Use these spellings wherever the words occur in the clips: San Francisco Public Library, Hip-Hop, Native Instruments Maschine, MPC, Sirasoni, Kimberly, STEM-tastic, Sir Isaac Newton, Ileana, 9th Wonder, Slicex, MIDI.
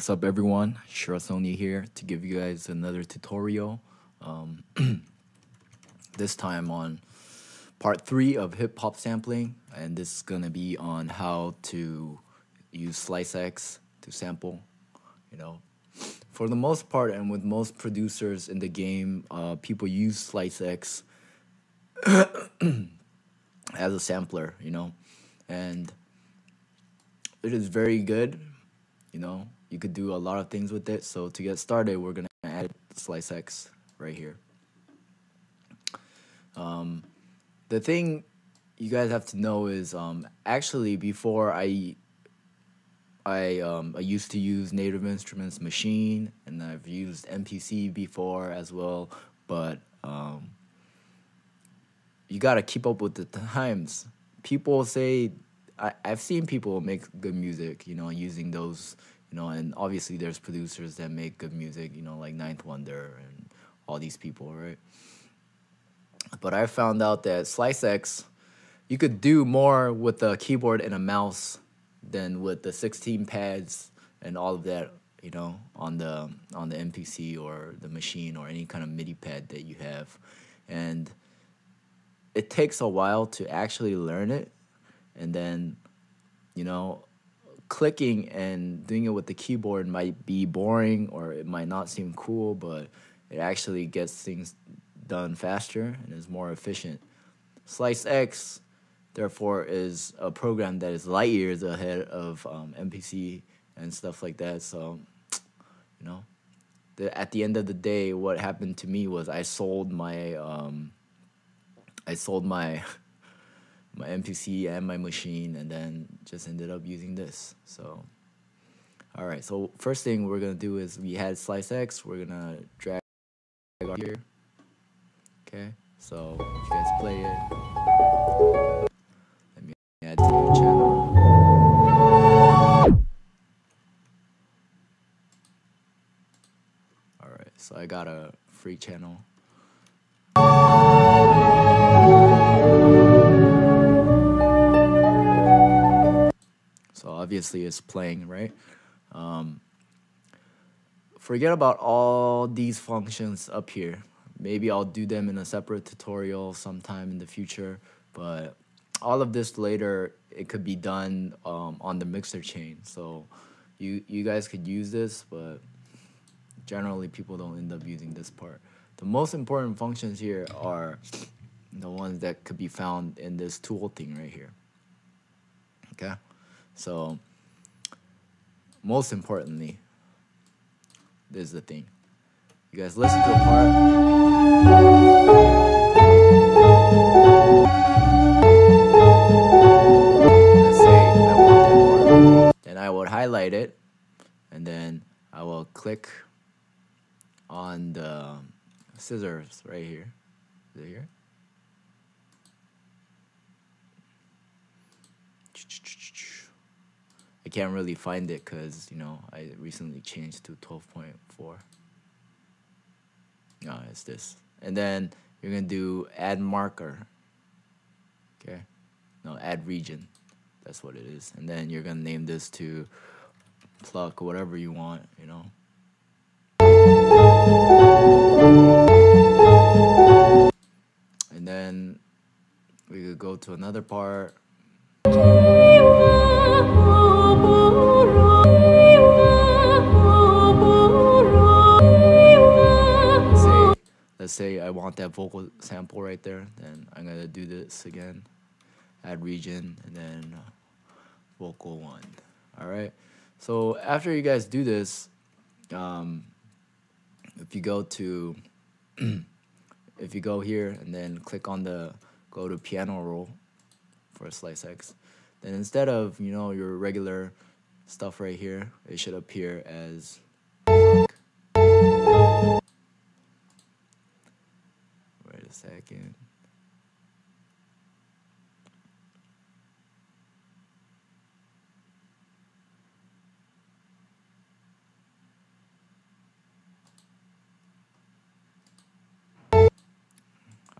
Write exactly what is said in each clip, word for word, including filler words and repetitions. What's up everyone, Sirasoni here to give you guys another tutorial, um, this time on part three of hip-hop sampling, and this is going to be on how to use Slicex to sample. You know, for the most part and with most producers in the game, uh, people use Slicex as a sampler, you know, and it is very good, you know. You could do a lot of things with it. So to get started, we're gonna add Slicex right here. Um, the thing you guys have to know is um, actually before I I um, I used to use Native Instruments Maschine, and I've used M P C before as well. But um, you gotta keep up with the times. People say I I've seen people make good music, you know, using those. You know, and obviously there's producers that make good music, you know, like ninth Wonder and all these people, right? But I found out that Slicex, you could do more with a keyboard and a mouse than with the sixteen pads and all of that, you know, on the on the M P C or the Maschine or any kind of MIDI pad that you have. And it takes a while to actually learn it, and then, you know, clicking and doing it with the keyboard might be boring or it might not seem cool, but it actually gets things done faster and is more efficient. Slicex, therefore, is a program that is light years ahead of um, M P C and stuff like that. So, you know, the, at the end of the day, what happened to me was I sold my, um, I sold my. my M P C and my Maschine, and then just ended up using this. So, all right. So first thing we're gonna do is we had Slicex. We're gonna drag here. Okay. So if you guys play it, let me add to your channel. All right. So I got a free channel. Obviously it's playing, right? Um, forget about all these functions up here. Maybe I'll do them in a separate tutorial sometime in the future, but all of this later, it could be done um, on the mixer chain. So you, you guys could use this, but generally people don't end up using this part. The most important functions here are the ones that could be found in this tool thing right here, okay? So, most importantly, this is the thing. You guys listen to a part. Let's say I want that part. Then I would highlight it, and then I will click on the scissors right here. Is it here? I can't really find it because, you know, I recently changed to twelve point four. No, it's this. And then you're going to do add marker. Okay. No, add region. That's what it is. And then you're going to name this to pluck whatever you want, you know. And then we could go to another part. Say I want that vocal sample right there, then I'm gonna do this again, add region, and then vocal one. All right, so after you guys do this, um, if you go to if you go here and then click on the go to piano roll for Slicex, then instead of, you know, your regular stuff right here, it should appear as second.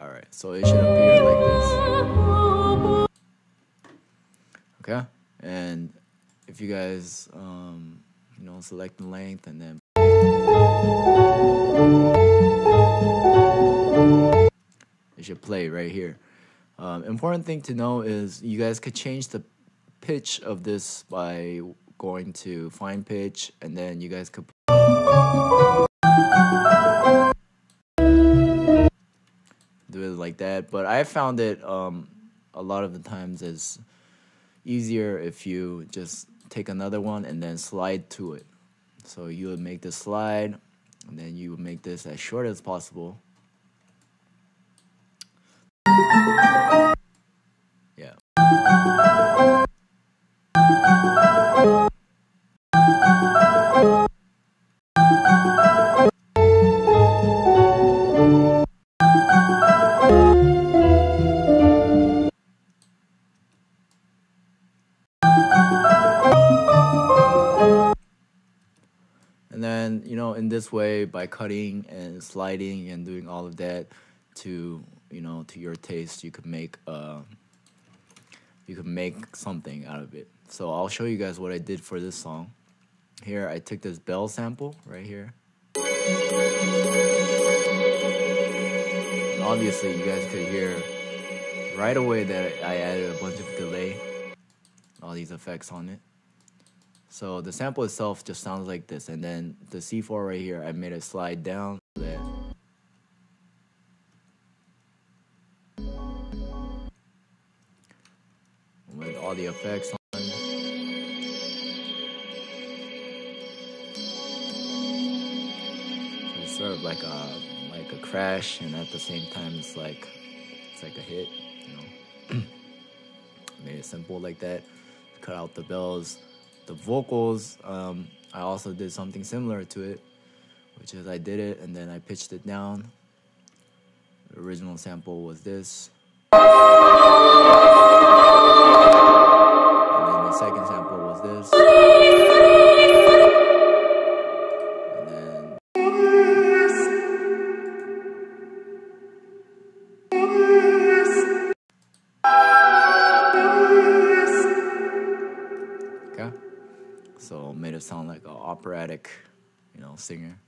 All right, so it should appear like this. Okay, and if you guys um, you know, select the length and then it should play right here. Um, important thing to know is you guys could change the pitch of this by going to fine pitch, and then you guys could do it like that. But I found it um, a lot of the times is easier if you just take another one and then slide to it. So you would make this slide, and then you would make this as short as possible. Yeah. And then, you know, in this way, by cutting and sliding and doing all of that to, you know, to your taste, you could make uh, you could make something out of it. So I'll show you guys what I did for this song. Here I took this bell sample right here. And obviously you guys could hear right away that I added a bunch of delay, all these effects on it. So the sample itself just sounds like this, and then the C four right here, I made it slide down there. With all the effects on. It's sort of like a like a crash, and at the same time it's like it's like a hit, you know. Made it simple like that. Cut out the bells, the vocals. Um, I also did something similar to it, which is I did it and then I pitched it down. The original sample was this. The second sample was this, and then okay, so made it sound like an operatic, you know, singer.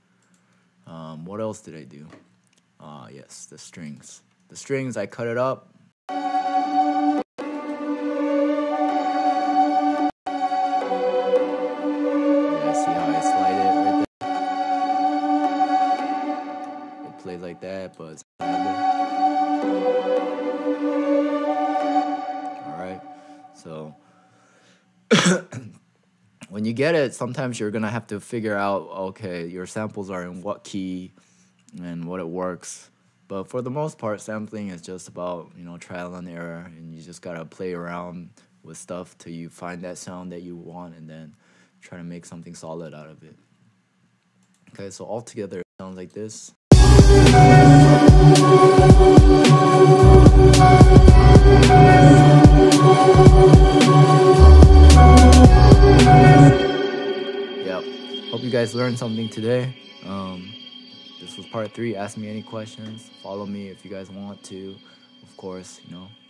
Um, what else did I do? Ah, uh, yes, the strings. The strings, I cut it up. That, but it's all right. So when you get it, sometimes you're gonna have to figure out, okay, your samples are in what key and what it works. But for the most part, sampling is just about, you know, trial and error, and you just gotta play around with stuff till you find that sound that you want, and then try to make something solid out of it. Okay, so all together it sounds like this. Yep. Hope you guys learned something today. Um, this was part three. Ask me any questions. Follow me if you guys want to. Of course, you know.